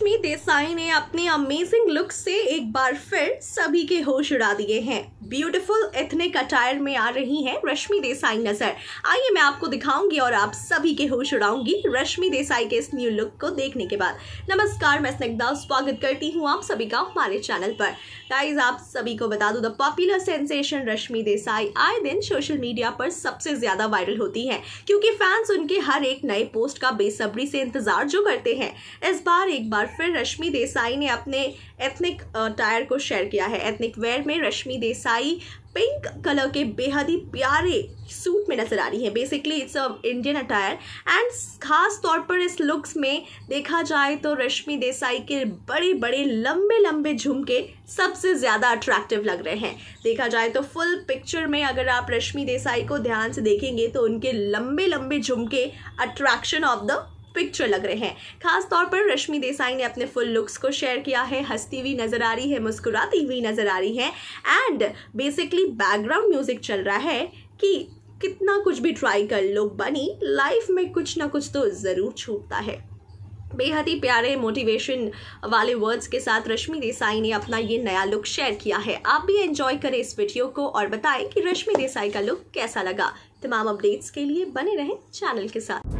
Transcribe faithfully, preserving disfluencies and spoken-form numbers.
रश्मि देसाई ने अपने amazing look से एक बार फिर सभी के होश उड़ा दिए हैं। ब्यूटीफुल एथनिक अटायर में आ रही हैं रश्मि देसाई नजर। आइए मैं आपको दिखाऊंगी और आप सभी के होश उड़ाऊंगी रश्मि देसाई के इस न्यू लुक को देखने के बाद। नमस्कार, मैं स्नेग्धा स्वागत करती हूँ आप सभी का हमारे चैनल पर। गाइज, आप सभी को बता दूं, the popular sensation Rashmi Desai आए दिन सोशल मीडिया पर सबसे ज्यादा वायरल होती है, क्योंकि फैंस उनके हर एक नए पोस्ट का बेसब्री से इंतजार जो करते हैं। इस बार एक बार फिर रश्मि देसाई ने अपने एथनिक अटायर को शेयर किया है। एथनिक वेयर में रश्मि देसाई पिंक कलर के बेहद ही प्यारे सूट में नजर आ रही है। Basically it's a Indian attire and खास तौर पर इस लुक्स में देखा जाए तो रश्मि देसाई के बड़े बड़े लंबे लंबे झुमके सबसे ज़्यादा अट्रैक्टिव लग रहे हैं। देखा जाए तो फुल पिक्चर में अगर आप रश्मि देसाई को ध्यान से देखेंगे तो उनके लंबे लंबे झुमके अट्रैक्शन ऑफ द पिक्चर लग रहे हैं। खास तौर पर रश्मि देसाई ने अपने फुल लुक्स को शेयर किया है। हंसती हुई नजर आ रही है, मुस्कुराती हुई नजर आ रही है एंड बेसिकली बैकग्राउंड म्यूजिक चल रहा है कि कितना कुछ भी ट्राई कर लो बनी, लाइफ में कुछ ना कुछ तो ज़रूर छूटता है। बेहद ही प्यारे मोटिवेशन वाले वर्ड्स के साथ रश्मि देसाई ने अपना ये नया लुक शेयर किया है। आप भी एंजॉय करें इस वीडियो को और बताएं कि रश्मि देसाई का लुक कैसा लगा। तमाम अपडेट्स के लिए बने रहें चैनल के साथ।